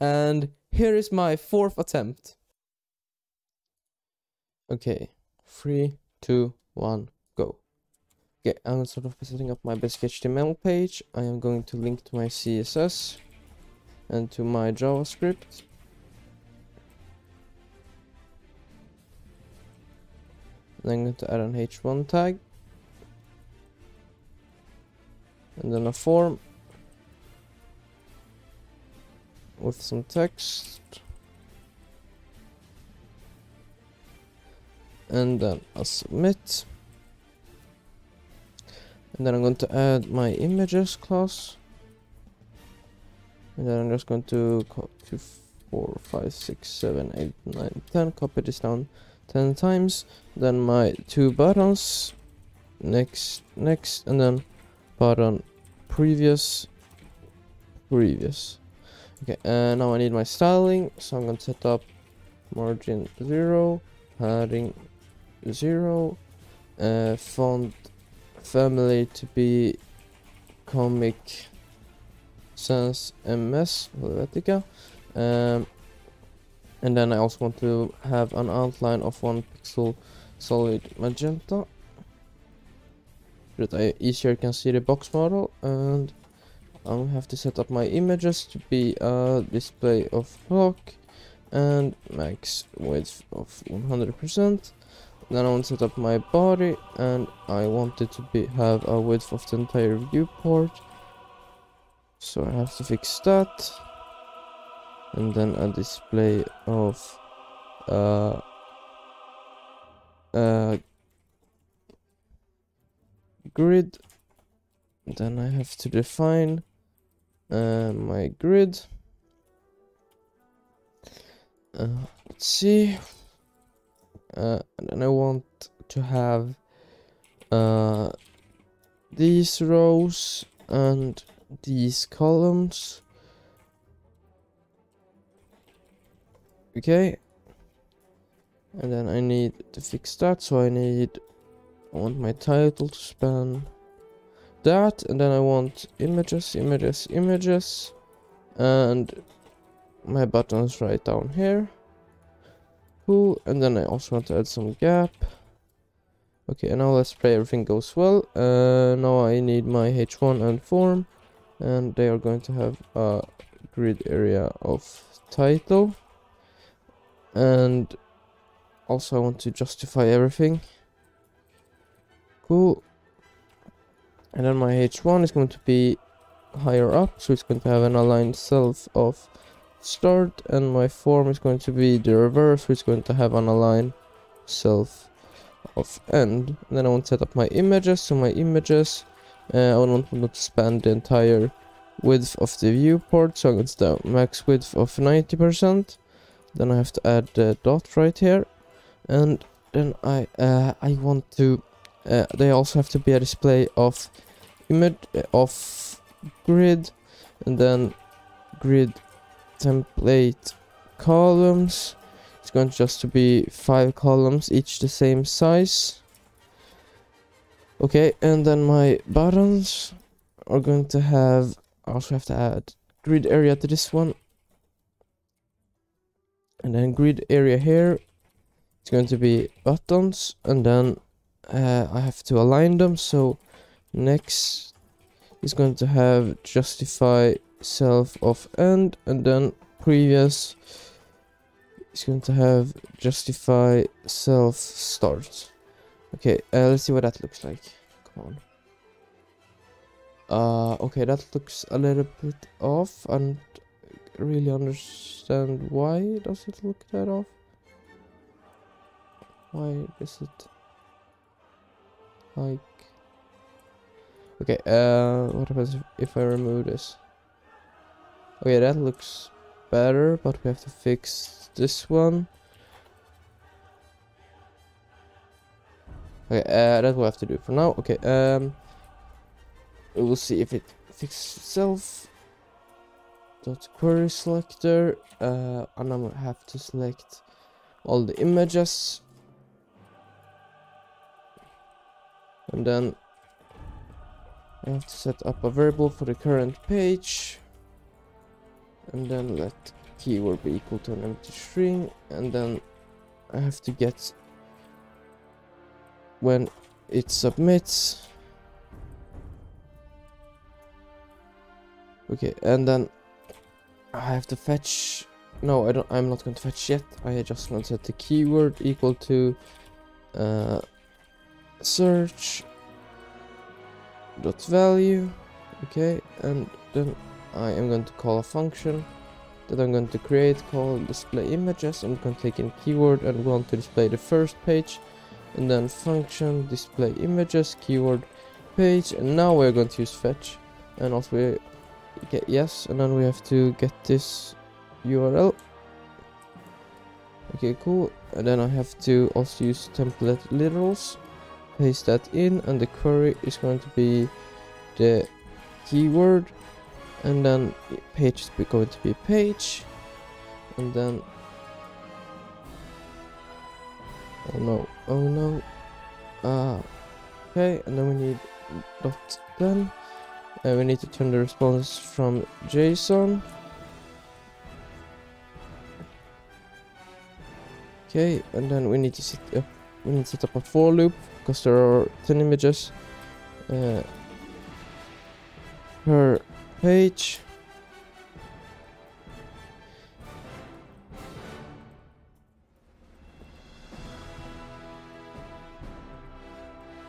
And here is my fourth attempt. Okay, 3, 2, 1, go. Okay, I'm sort of setting up my basic HTML page. I am going to link to my CSS and to my JavaScript. And I'm going to add an h1 tag. And then a form with some text. And then I'll submit. And then I'm going to add my images class. And then I'm just going to copy 4, 5, 6, 7, 8, 9, 10. Copy this down 10 times. Then my two buttons. Next, next, and then button previous, previous. Okay, and now I need my styling. So I'm going to set up margin 0, padding 0, font family to be Comic Sans MS Helvetica, and then I also want to have an outline of 1 pixel solid magenta so that I easier can see the box model. And I'm gonna have to set up my images to be a display of block and max width of 100%. Then I want to set up my body, and I want it to be have a width of the entire viewport. So I have to fix that. And then a display of grid. Then I have to define my grid. Let's see. And I want to have these rows and these columns. Okay, and then I need to fix that. So I want my title to span that, and then I want images, images, images, and my buttons right down here. Cool, and then I also want to add some gap. Okay, and now let's pray everything goes well. Now I need my h1 and form, and they are going to have a grid area of title. And also I want to justify everything. Cool. And then my h1 is going to be higher up, so it's going to have an aligned self of start, and my form is going to be the reverse, which is going to have an align self of end. And then I want to set up my images. So my images, I want them to span the entire width of the viewport, so it's the max width of 90%. Then I have to add the dot right here, and then I want to they also have to be a display of image of grid, and then grid template columns. It's going to just to be 5 columns, each the same size. Okay, and then my buttons are going to have, I also have to add grid area to this one, and then grid area here. It's going to be buttons, and then I have to align them. So next is going to have justify self of end, and then previous is going to have justify self start. Okay, let's see what that looks like. Come on. Okay, that looks a little bit off. I don't really understand why does it look that off. Why is it like? Okay, what happens if I remove this? Okay, that looks better, but we have to fix this one. Okay, that we'll have to do for now. Okay, we'll see if it fixes itself. Dot query selector, and I'm gonna have to select all the images, and then I have to set up a variable for the current page. and then let keyword be equal to an empty string, and then I have to get when it submits. Okay, and then I have to fetch. No, I'm not going to fetch yet. I just want to set the keyword equal to search dot value. Okay, and then I am going to call a function that I'm going to create called display images. I'm going to take in keyword and want to display the first page, and then function display images keyword page. And now we're going to use fetch, and also we get yes, and then we have to get this URL. Okay, cool. And then I have to also use template literals, paste that in, and the query is going to be the keyword, and then page is going to be page, and then okay, and then we need dot then, and we need to turn the response from JSON. Okay, and then we need to set up a for loop, because there are 10 images per page.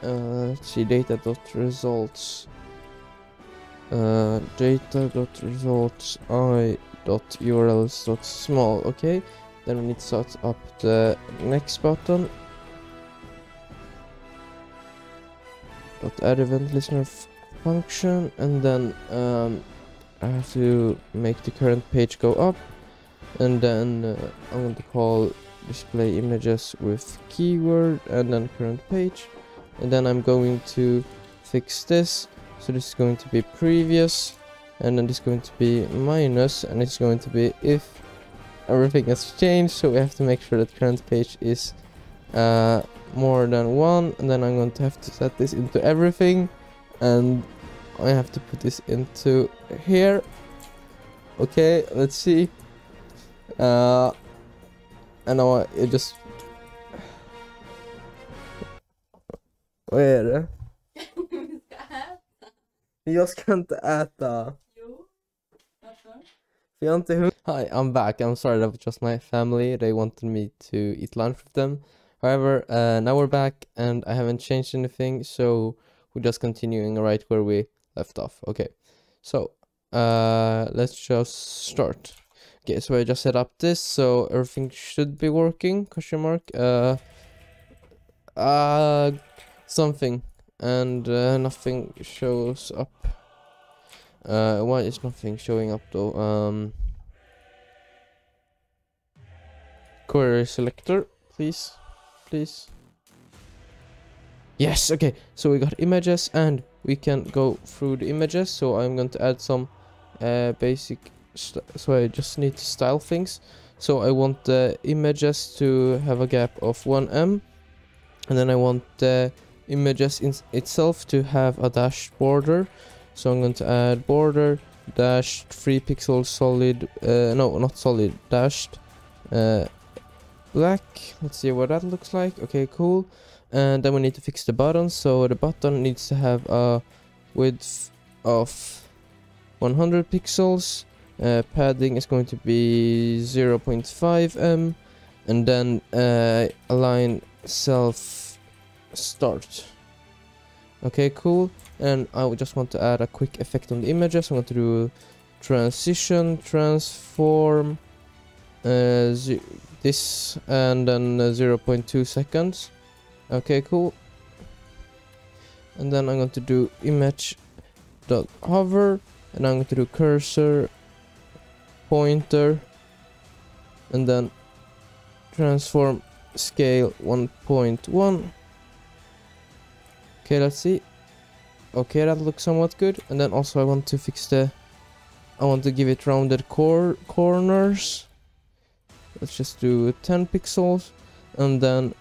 Let's see, data.results. Data.results i.urls.small. Okay, then we need to set up the next button. Add event listener function, and then I have to make the current page go up, and then I'm going to call display images with keyword and then current page, and then I'm going to fix this. So this is going to be previous, and then this is going to be minus, and it's going to be if everything has changed. So we have to make sure that current page is more than one, and then I'm going to have to set this into everything, and I have to put this into here. Okay, let's see. And now it just vad är det? Vi ska äta. Jag ska inte äta. Jo. Varför? För jag är inte hungrig. Hi, I'm back. I'm sorry, that was just my family. They wanted me to eat lunch with them. However, now we're back, and I haven't changed anything, so we're just continuing right where we left off. Okay, so let's just start. Okay, so I just set up this, so everything should be working, question mark, something, and nothing shows up. Why is nothing showing up though? Query selector, please. Please. Yes, okay, so we got images, and we can go through the images. So I'm going to add some basic so I just need to style things. So I want the images to have a gap of 1 mm, and then I want the images in itself to have a dashed border. So I'm going to add border dashed 3 pixels solid no, not solid, dashed black. Let's see what that looks like. Okay, cool. And then we need to fix the button, so the button needs to have a width of 100 pixels. Padding is going to be 0.5 mm, and then align self start. Okay, cool. And I would just want to add a quick effect on the images. I'm going to do transition, transform, this, and then 0.2 seconds. Okay, cool. And then I'm going to do image dot hover, and I'm going to do cursor pointer, and then transform scale 1.1. okay, let's see. Okay, that looks somewhat good. And then also I want to fix the, I want to give it rounded corners. Let's just do 10 pixels, and then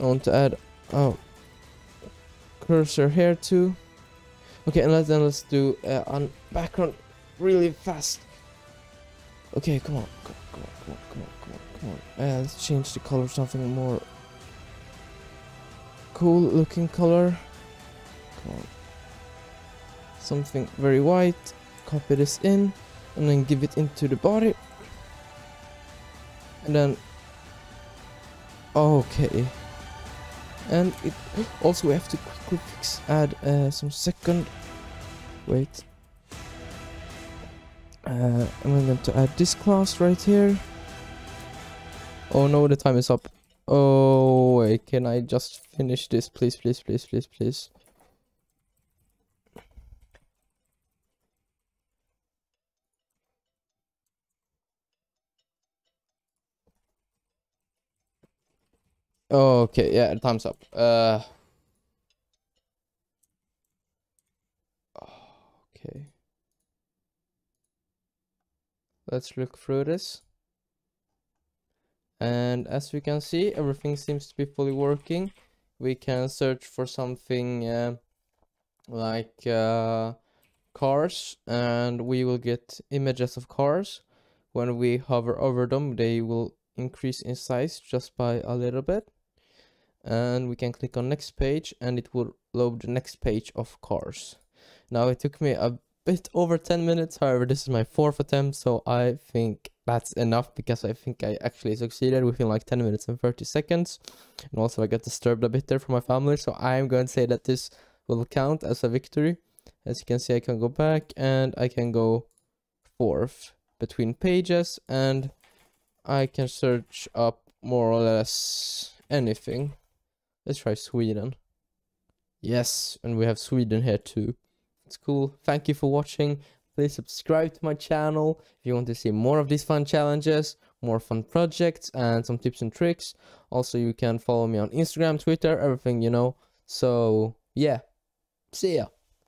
I want to add cursor here too. Okay, and let's do on background really fast. Okay, come on. Let's change the color, something more cool looking color. Come on. Something very white. Copy this in and then give it into the body. And then okay. And it also we have to quickly fix add some second wait. I'm going to add this class right here. Oh no, the time is up. Oh wait, can I just finish this please? Okay, yeah, time's up. Okay. Let's look through this. And as we can see, everything seems to be fully working. We can search for something like cars, and we will get images of cars. When we hover over them, they will increase in size just by a little bit. And we can click on next page and it will load the next page of cars. Now it took me a bit over 10 minutes, however this is my 4th attempt, so I think that's enough because I think I actually succeeded within like 10 minutes and 30 seconds. And also I got disturbed a bit there from my family, so I'm going to say that this will count as a victory. As you can see, I can go back and I can go forth between pages and I can search up more or less anything. Let's try Sweden. Yes, and we have Sweden here too. It's cool. Thank you for watching. Please subscribe to my channel if you want to see more of these fun challenges, more fun projects, and some tips and tricks. Also, you can follow me on Instagram, Twitter, everything you know. So, yeah. See ya.